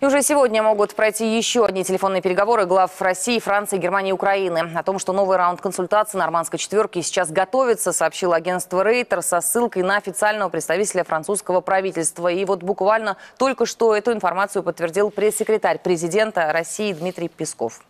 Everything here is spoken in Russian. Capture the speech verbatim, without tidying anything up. И уже сегодня могут пройти еще одни телефонные переговоры глав России, Франции, Германии и Украины. О том, что новый раунд консультаций «Нормандской четверки» сейчас готовится, сообщило агентство «Рейтер» со ссылкой на официального представителя французского правительства. И вот буквально только что эту информацию подтвердил пресс-секретарь президента России Дмитрий Песков.